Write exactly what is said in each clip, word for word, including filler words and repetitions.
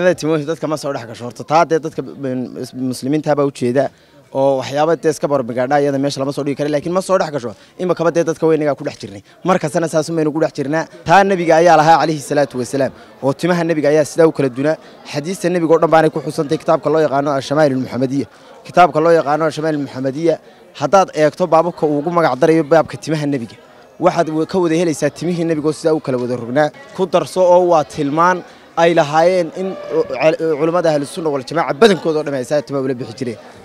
أنا تيموه تذكر ما صار حكش شرطة تعطي تذكر المسلمين تابوا وشيدا أو حيابة تذكر بربعنا يا دميش لما صار يكرر لكن ما صار حكش شو إما كبد تذكر وين يقعد يحترني مركز أنا ساسوم يقول يحترنا ثان النبي جاي على ها عليه الصلاة والسلام واتمه النبي جاي سدوا كل الدنيا حديث النبي قرنا بعنا كل حسن كتاب كلا يقانع الشمال المحمدية كتاب كلا يقانع الشمال المحمدية حتى يكتب بابك وقوم قعدر يبقى بكتمه النبي واحد وكود هلي ساتمه النبي قص سدوا كل ودرنا كدر صو واتلمان أي لهاين إن علماء أهل السنة والجماعة بدن كودون ما يساعد تما ولا بيحجري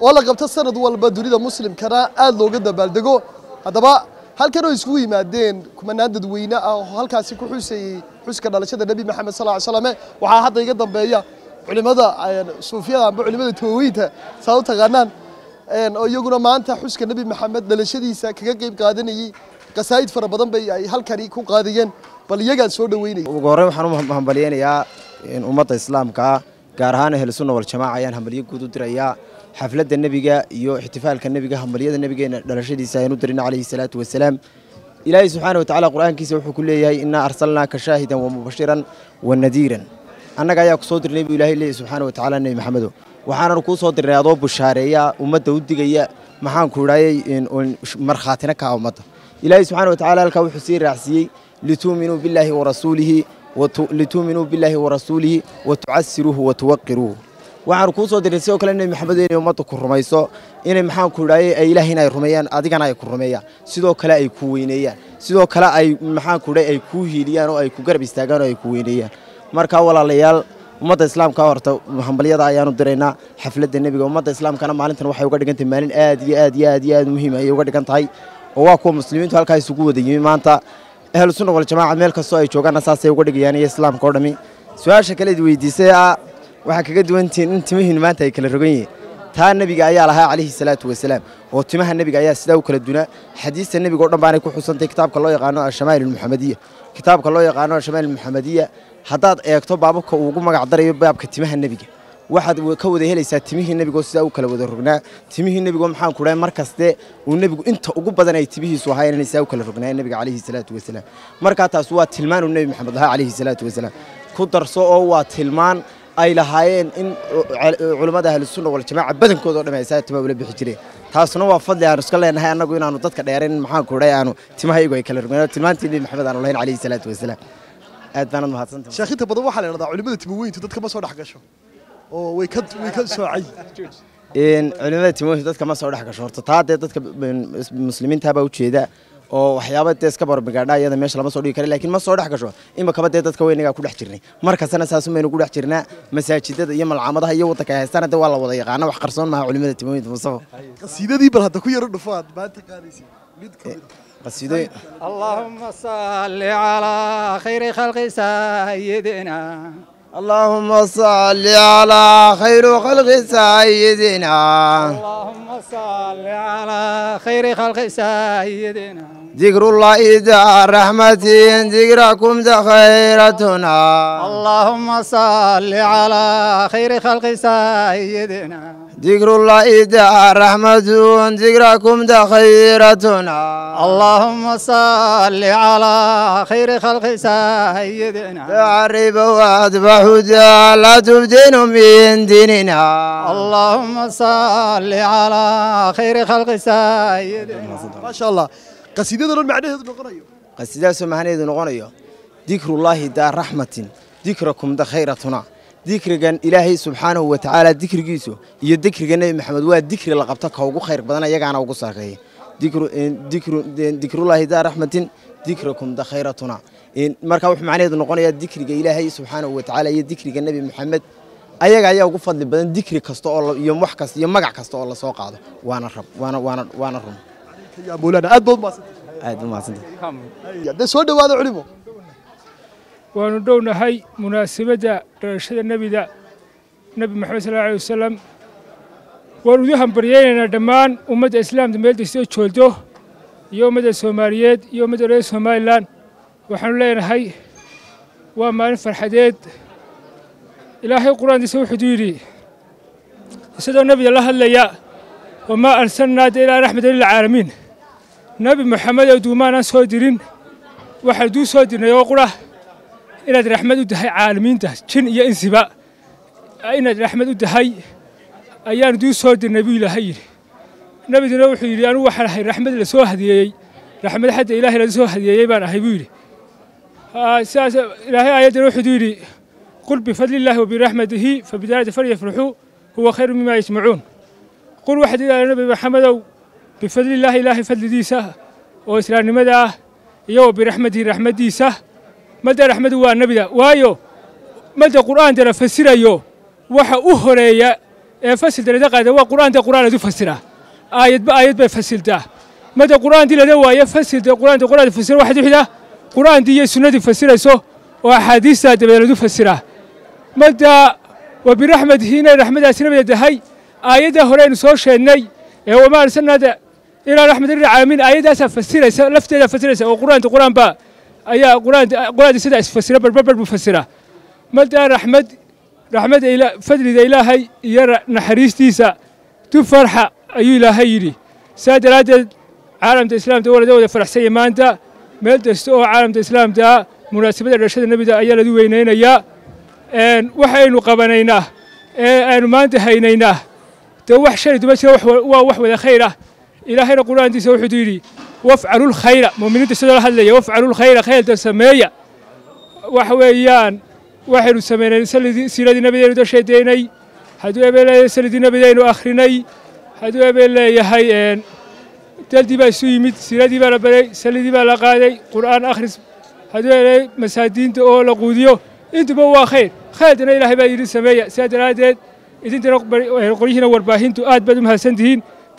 ولا قبته سند والبدر إذا مسلم كنا أذلوا جدا بلدجو هذا بقى هل كانوا يسوي مادين كمان عدد وينا أو هل كان سيكون حسي حسكا على الشدة النبي محمد صلى الله عليه وسلم وحاطط جدا بيا علماء صوفيا علماء تويتها صوت غنان إن أو يقولوا ما أنت حسكا النبي محمد على الشدة سكجا جيب قادني قصائد فربضن بيا هل كان يكون قاديا بليجا سود ويني. وقريب حنوم هم بليين يا إن أمة الإسلام كا كارهان أهل السنة والجماعة يعني هم بليجوا تدري يا حفلة النبي جا يو احتفال كالنبي جا هم بليجا النبي جا درشة دي سينودرنا عليه الصلاة والسلام. إلهي سبحانه وتعالى القرآن كيس يوحي كل يا إنا أرسلناك شاهدا ومبشرا ونذيرا. أنا جاي أقصد النبي إلهي اللي سبحانه وتعالى النبي محمد وحنا ركوب صوت الرياضة بالشارية ومدة ودي جاية محن كوراي إن مرخاتنا كأمة. إلهي سبحانه وتعالى الكوي حسير رأسي لتؤمنوا بالله ورسوله ولتؤمنوا بالله ورسوله وتعسروه وتوقروه وعركوسو درسو كلنا محمد يوماتو كرميسو إن محان كراي أي لهنا يرميان أديكنا يكرميا سدوا كلا أي كوينيا سدوا كلا أي محان كراي أي كوهيليا أو أي كجرب استعانوا أي كوينيا مركا ولا ليال أمة الإسلام كورت محملية ضعيانو درينا حفلة النبي أمة الإسلام كنا معلنتنا وحي وقدر كنت مالين آدي آدي آدي آدي مهمة يوقدر كنت هاي وواقو مسلمين تهلكاي سقوط يوم مانتا أهل السنة والجماعة ملك الصوي شوكان أساسي وقولك يعني إسلام كرمي سؤال شكله دوي ديساء وحكيت وأنت أنت مهين ما تأكل الرجيم ثان النبي جاي على ها عليه الصلاة والسلام واتمه النبي جاي سدوا كل الدنيا حديث النبي قرنا بعنا كل حسن كتاب كلا يقانع الشمال المحمدية كتاب كلا يقانع الشمال المحمدية حتى يكتب بابك وقوم قعدر يبقى بكتمه النبي واحد وكود هلي ساتمه النبي قص سدوا كل ودرجنا تمه النبي قام حان كراي مركز ده والنبي أنت أقوب بدنا يتبيه سوهاي النبي سدوا كل ودرجنا النبي عليه الصلاة والسلام مركز أسوات تلمان والنبي محمد عليه الصلاة والسلام كدر صوات تلمان أي لهاين إن علماء أهل السنة والجماعة بدن كودون ما يساعد تما ولا بيحجري تحسنوا وافضل يا رسول الله إن هاي أنا قوينا نطتك دايرين محان كراي أنا تما هاي قوي كل ودرجنا تلمان تلي محمد عليه الصلاة والسلام أتمنى ما حسنت شيخي تبضوا حلا نضع علماء تبوين تدك ما صار حقشوا ويكد ويكد سعي. إن علماء تيموه تذكر ما صار حكش شرطة تعطي تذكر المسلمين تابوا وشيدا أو حيابة تذكر بربعنا يا دميش لما صار يكرر لكن ما صار حكش شو إما كبد تذكر وين يقعد يحترني مركز أنا ساسوم يقول يحترنا مساجد يوم العمد هي وتكه سنة ولا وضيع أنا وحقرصون مع علماء تيموه مصطفى. قصيدة دي برا تكوي رنفات ما تقاليسي. قصيدة. اللهم صل على خير خلق سيدنا. اللهم صل على خير خلق سيدنا اللهم صل على خير خلق سيدنا ذكر الله إذا رحمتي ذكركم ذخيرتنا اللهم صل على خير خلق سيدنا ذكر الله إذا رحمته ذكركم ذخيرتنا اللهم صل على خير خلق سيدنا تعرب وأذبح لا تبدين من ديننا اللهم صل على خير خلق سيدنا ما شاء الله قصيدة المعنى نغنيو قصيدة سمعني نغنيو ذكر الله ذا رحمة ذكركم ذخيرتنا ذكرجن إلهي سبحانه وتعالى ذكر جيسو يذكر النبي محمد وذكر لقبتك هو خير بدنا يجعنا وقصاقي ذكر ذكر ذكر الله ذا رحمة ذكركم ذا خيرتنا مركب معناه نقولنا ذكر إلهي سبحانه وتعالى يذكر النبي محمد أيجع يا وقفت بدنا ذكر كستو الله يوم وحكست يوم مجع كستو الله سوق هذا وأنا رب وأنا وأنا وأنا رب يا مولانا أدب ما صدق أدب ما صدق ده سود وهذا علمه وندون هاي مناسبة درشة النبي دا نبي محمد صلى الله عليه وسلم وأنا أقول لك أن الإسلام هو الإسلام هو الإسلام هو الإسلام هو الإسلام هو الإسلام هو الإسلام هو الإسلام هو الإسلام إلهي القرآن هو حديري هو النبي الله هو وما أرسلنا إلى رحمة للعالمين نبي محمد ودومانا صادرين وحدو صادرين يقرأ إلى رحمة ودهي عالمين تشن يا إنسباء إلى رحمة ودهي أيان دو صاد النبي لهير نبي تروح يريان وحنا هير رحمة الله سواه دياي رحمة حد إله الله سواه دياي بنا هيبوري أساس إله آيات روح ديري قل بفضل الله وبرحمته فبذلك فليفرحوا هو خير مما يسمعون قل واحد إلى النبي محمد بفضل الله إله فضل ديسه وإسلام مدى يو برحمته رحمة ديسه مدى رحمة والنبي وايو مدى قرآن ترى فسره يو وح أهريا فصل ده قاعد هو قرآن ده قرآن ده فسره آية بآية بفصل ده متى قرآن دي لده وآية فصل ده قرآن ده قرآن ده فسره واحد وحده قرآن دي سنة دي فسره سو وأحاديث ده ده لده فسره متى وبرحمة هنا رحمة سنة ده هاي آية ده هرين صور شيني هو ما أرسلنا ده إلى رحمة للعالمين آية ده فسره لفته ده فسره وقرآن ده قرآن با آية قرآن قرآن ده سدع فسره بربر بفسره متى رحمة رحمة إله فضل إلهي يرى نحريستيسا تفرحة أي إلهي سادة عالم الإسلام دولة دولة فرح سي مانتا ملتستو عالم الإسلام دا مناسبة الرشاد النبي دا أيالا دوينين أيا أن وحين قبنيناه أن مانتا هينيناه توح شر دمشق ووح ولا خيره إلهي القرآن دي سوي حديري وافعلوا الخير مؤمنين تسدوا هلا وافعلوا الخير خير تسمية وحويان واحد سمينا سيدنا بدين وشيديني هدوء بلا سيدنا بدين واخريني هدوء بلا يهيئن تلتي بسويمت سيدي بلا بلا سيدي بلا قادي قران اخر هدوء مسادين تقول لقوديو انت بوا خير خالدنا الى هبايل السماء سادرات انت نقبل قريشنا ورباهين تؤاد بدمها سندهين.